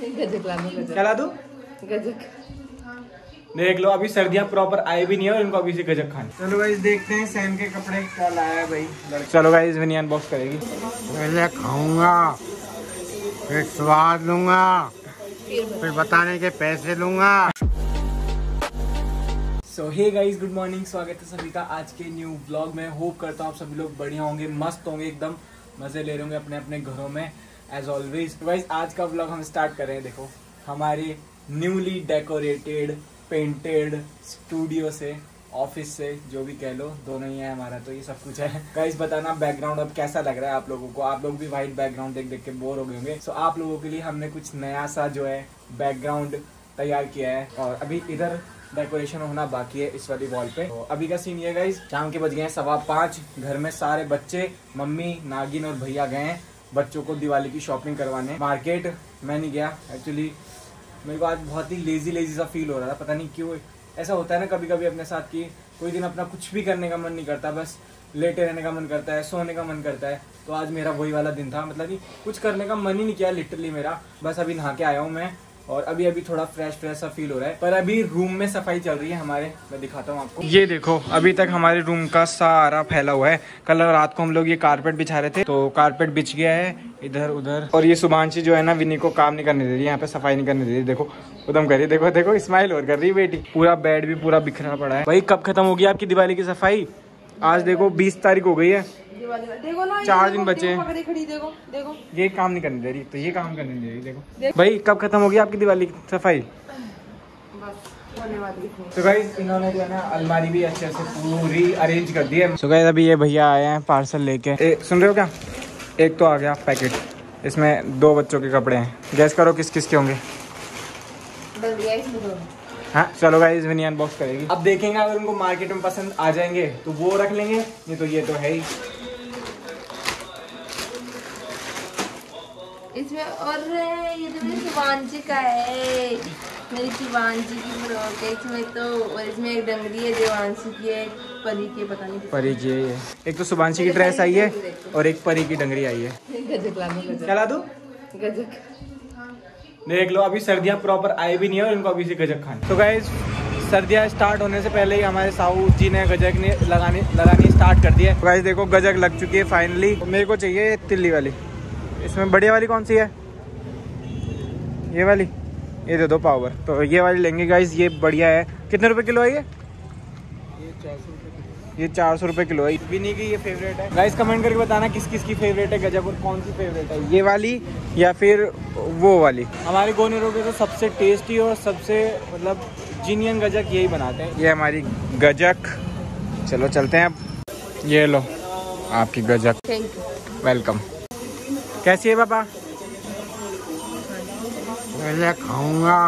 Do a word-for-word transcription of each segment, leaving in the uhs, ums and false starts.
गजक ला दो। क्या ला दो? गजक। देख लो अभी सर्दियां प्रॉपर आई भी नहीं है और इनको अभी से गजक खाने। चलो गाइस देखते हैं सैम के कपड़े क्या लाया भाई। चलो गाइस विनी अनबॉक्स करेगी। पहले खाऊंगा फिर स्वाद लूंगा फिर बताने के पैसे लूंगा। So hey guys good morning, स्वागत है सभी का आज के न्यू ब्लॉग में। होप करता हूँ आप सभी लोग बढ़िया होंगे, मस्त होंगे, एकदम मजे ले रहे होंगे अपने अपने घरों में एज ऑलवेज। गाइज आज का ब्लॉग हम स्टार्ट कर रहे हैं देखो हमारे न्यूली डेकोरेटेड पेंटेड स्टूडियो से, ऑफिस से, जो भी कह लो, दोनों ही है हमारा, तो ये सब कुछ है। गाइज बताना बैकग्राउंड अब कैसा लग रहा है आप लोगों को। आप लोग भी वाइट बैकग्राउंड देख देख के बोर हो गए होंगे, सो आप लोगों के लिए हमने कुछ नया सा जो है बैकग्राउंड तैयार किया है। और अभी इधर डेकोरेशन होना बाकी है इस वाली वॉल पे। तो अभी का सीन ये गाइज, शाम के बज गए हैं सवा पाँच। घर में सारे बच्चे, मम्मी, नागिन और भैया गए हैं बच्चों को दिवाली की शॉपिंग करवाने। मार्केट मैं नहीं गया एक्चुअली, मेरे को आज बहुत ही लेजी लेजी सा फील हो रहा था, पता नहीं क्यों ऐसा होता है ना कभी कभी अपने साथ कि कोई दिन अपना कुछ भी करने का मन नहीं करता, बस लेटे रहने का मन करता है, सोने का मन करता है। तो आज मेरा वही वाला दिन था, मतलब कि कुछ करने का मन ही नहीं किया लिटरली मेरा। बस अभी नहा के आया हूँ मैं और अभी अभी थोड़ा फ्रेश फ्रेश सा फील हो रहा है। पर अभी रूम में सफाई चल रही है हमारे, मैं दिखाता हूँ आपको। ये देखो अभी तक हमारे रूम का सारा फैला हुआ है। कल रात को हम लोग ये कारपेट बिछा रहे थे तो कारपेट बिछ गया है इधर उधर। और ये सुभांशी जो है ना, विनी को काम नहीं करने दे रही है, यहाँ पे सफाई नहीं करने दे रही। देखो उदम कर रही, देखो देखो स्माइल और कर रही बेटी। पूरा बेड भी पूरा बिखरा पड़ा है भाई। कब खत्म होगी आपकी दिवाली की सफाई? आज देखो बीस तारीख हो गई है, देखो ना, चार दिन बचे हैं। देखो देखो ये काम नहीं करने दे रही, तो ये काम करने दे रही। देखो, देखो। भाई कब खत्म होगी आपकी दिवाली की सफाई? तो गाइस इन्होंने जो है ना अलमारी भी अच्छे से पूरी अरेंज कर दी है। तो गाइस अभी ये भैया आए हैं पार्सल लेके, सुन रहे हो क्या? एक तो आ गया पैकेट, इसमें दो बच्चों के कपड़े हैं। गैस करो किस किस के होंगे? हाँ चलो गाइस विनी अनबॉक्स करेगी। अब देखेंगे अगर उनको मार्केट में पसंद आ जाएंगे तो वो रख लेंगे, नहीं तो ये तो है ही। इसमें और ये तो मेरी शिवांशी का है, मेरी शिवांशी की फ्रॉक है इसमें तो। और इसमें एक डंगरी है, देवांशी की है, परी की, पता नहीं परी की है। एक तो शिवांशी की ड्रेस आई है और एक परी की डंगरी आई है। गजक ला दो। क्या ला दो? गजक। देख लो अभी सर्दियां प्रॉपर आई भी नहीं है और इनको अभी से गजक खाने। तो गाइस सर्दियां स्टार्ट होने से पहले ही हमारे साहू जी ने गजक ने लगाने लगानी स्टार्ट कर दी है। गाइस देखो गजक लग चुकी है फाइनली। मेरे को चाहिए तिल्ली वाली, इसमें बढ़िया वाली कौन सी है? ये वाली, ये दे दो पावर। तो ये वाली लेंगे गाइस, ये बढ़िया है। कितने रुपए किलो है ये? ये चार सौ रुपये किलो है। विनी की ये फेवरेट है। गाइस कमेंट करके बताना किस किस की फेवरेट है गजब और कौन सी फेवरेट है, ये वाली या फिर वो वाली। हमारे गोनेरों के तो सबसे टेस्टी और सबसे मतलब जीनियन गजक यही बनाते हैं। ये हमारी गजक, चलो चलते हैं अब। ये लो आपकी गजक, थैंक यू, वेलकम। कैसी है पापा? पहले खाऊंगा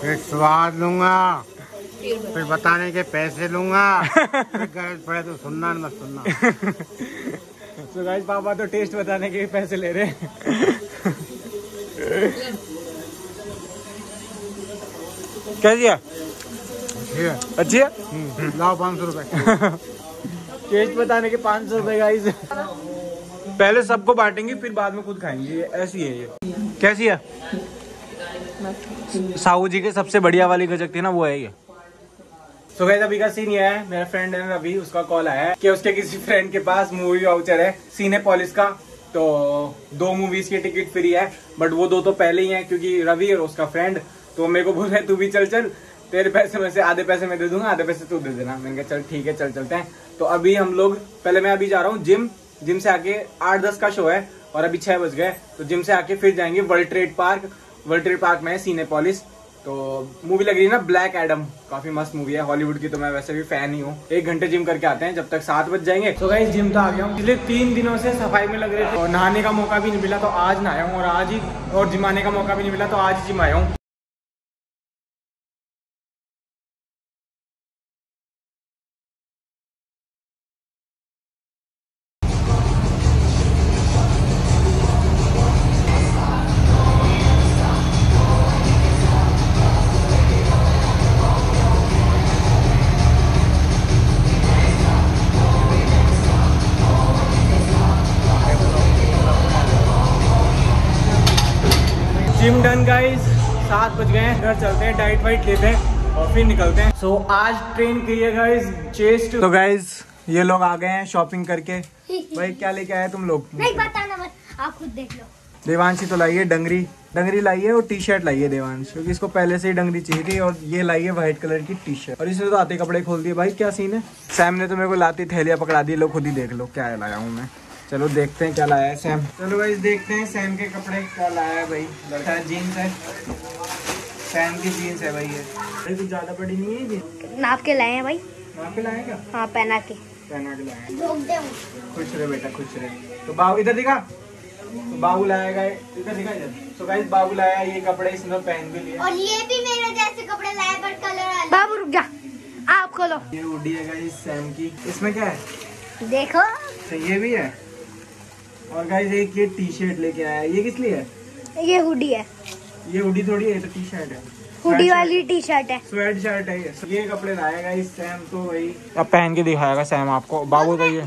फिर स्वाद लूंगा फिर बताने के पैसे लूंगा। पड़े तो सुनना मत सुनना। तो गाइस पापा तो टेस्ट बताने के पैसे ले रहे हैं। कैसी है? अच्छी है। लाओ पाँच सौ रुपए। टेस्ट बताने के पाँच सौ रुपए गाइस। पहले सबको बांटेंगे फिर बाद में खुद खाएंगे, ऐसी है ये। कैसी है? साहू जी के सबसे बढ़िया वाली गजक थी ना, वो है ये। तो गाइस अभी का सीन ये है, मेरा फ्रेंड है रवि, उसका कॉल आया है कि उसके किसी फ्रेंड के पास मूवी वाउचर है सिनेपोलिस का, तो दो मूवीज की टिकट फ्री है। बट वो दो तो पहले ही है क्योंकि रवि और उसका फ्रेंड। तो मेरे को बोल रहे तू भी चल चल, तेरे पैसे में से आधे पैसे मैं दे दूंगा, आधे पैसे तू दे देना। मैंने कहा चल ठीक है, चल चलते हैं। तो अभी हम लोग पहले मैं अभी जा रहा हूँ जिम, जिम से आके आठ दस का शो है और अभी छह बज गए, तो जिम से आके फिर जाएंगे world trade park. World trade park में है सिनेपोलिस, तो मूवी लग रही है ना ब्लैक एडम, काफी मस्त मूवी है हॉलीवुड की, तो मैं वैसे भी फैन ही हूँ। एक घंटे जिम करके आते हैं, जब तक सात बज जाएंगे। तो गाइस जिम तो आ गया हूँ, पिछले तीन दिनों से सफाई में लग रहे थे और नहाने का मौका भी नहीं मिला, तो आज नहाया हूँ। और आज ही और जिम आने का मौका भी नहीं मिला, तो आज जिम आया हूँ। जिम डन गाइज, सात बज गए हैं, घर चलते हैं, डाइट वाइट लेते हैं और फिर निकलते हैं। सो so, आज ट्रेन की है गाइज चेस्ट। तो गाइज ये लोग आ गए हैं शॉपिंग करके। भाई क्या लेके आए तुम लोग? नहीं बताना मत, आप खुद देख लो। देवांशी तो लाइए डंगरी, डंगरी लाइए और टी शर्ट लाइए देवांशी, क्योंकि इसको पहले से ही डंगरी चाहिए थी। और ये लाइए व्हाइट कलर की टी शर्ट। और इसने तो आते कपड़े खोल दिए। भाई क्या सीन है? सैम ने तो मेरे को लाती थैलियाँ पकड़ा दी। लो खुद ही देख लो क्या लाया हूँ मैं। चलो देखते हैं क्या लाया है सैम। चलो भाई देखते हैं सैम के कपड़े क्या लाया है। भाई लड़का जीन्स है, सैम की जीन्स है भाई। ये अरे कुछ ज्यादा बड़ी नहीं है जीन्स, नाप के लाए हैं भाई। नाप के लाए क्या? हाँ पहना के, पहना के लाए। खुश रहे बेटा, खुश रहे। तो बाबू इधर दिखा, तो बाबू लाएगा इधर दिखा इधर। तो गाइस बाबू लाया ये कपड़े, इसने पहन भी लिए। और ये भी मेरे जैसे कपड़े लाए पर कलर अलग। बाबू रुक जा, आप खोलो। ये हुडी है गाइस सैम की, इसमें क्या है देखो। तो ये भी है। और गाइस एक ये टी शर्ट लेके आया। ये किस लिए है? ये हुडी है। ये हुडी थोड़ी है, तो टी शर्ट है, हुडी वाली टी शर्ट है, स्वेट शर्ट है। ये कपड़े लाया गाइस सैम। तो भाई अब पहन के दिखाएगा सैम आपको। बाबू का ये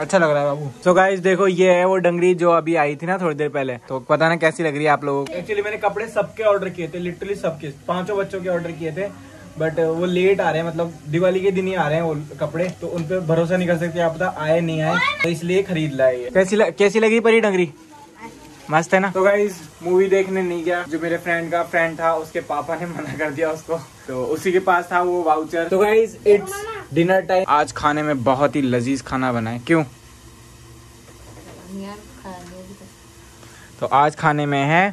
अच्छा लग रहा है बाबू। सो so गाइस देखो ये है वो डंगरी जो अभी आई थी ना थोड़ी देर पहले। तो पता ना कैसी लग रही है आप लोगों को? एक्चुअली मैंने कपड़े सबके ऑर्डर किए थे, लिटरली सबके, पांचों बच्चों के ऑर्डर किए थे। बट वो लेट आ रहे हैं, मतलब दिवाली के दिन ही आ रहे हैं वो कपड़े। तो उन पे भरोसा नहीं कर सकते, आप पता आए नहीं आए, तो इसलिए खरीद लाए ये। कैसी लग, कैसी लगी परी डंगरी? मस्त है ना। तो गाइस मूवी देखने नहीं गया, जो मेरे फ्रेंड का फ्रेंड था उसके पापा ने मना कर दिया उसको, तो उसी के पास था वो वाउचर। तो गाइस इट्स डिनर टाइम। आज खाने में बहुत ही लजीज खाना बना है। क्यों? तो आज खाने में है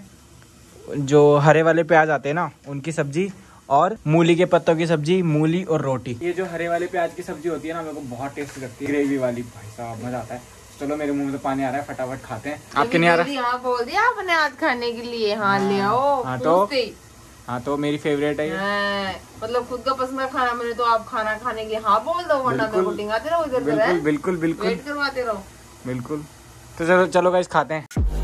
जो हरे वाले प्याज आते हैं ना उनकी सब्जी, और मूली के पत्तों की सब्जी, मूली और रोटी। ये जो हरे वाले प्याज की सब्जी होती है ना, मेरे को बहुत टेस्ट लगती है, ग्रेवी वाली। भाई साहब मजा आता है। चलो मेरे मुंह में तो पानी आ रहा है, फटाफट खाते हैं। आपके नहीं आ रहा? हाँ बोल दिया आपने आज खाने के लिए। हाँ ले आओ। हाँ तो हाँ तो मेरी फेवरेट है ये, मतलब खुद का पसंद का खाना। मैंने तो आप खाना खाने के लिए हाँ बोल दो, वरना मेरे को टिंगाते रहो इधर उधर। बिल्कुल बिल्कुल बिल्कुल, वेट करवाते रहो बिल्कुल। तो चलो चलो गाइस खाते हैं।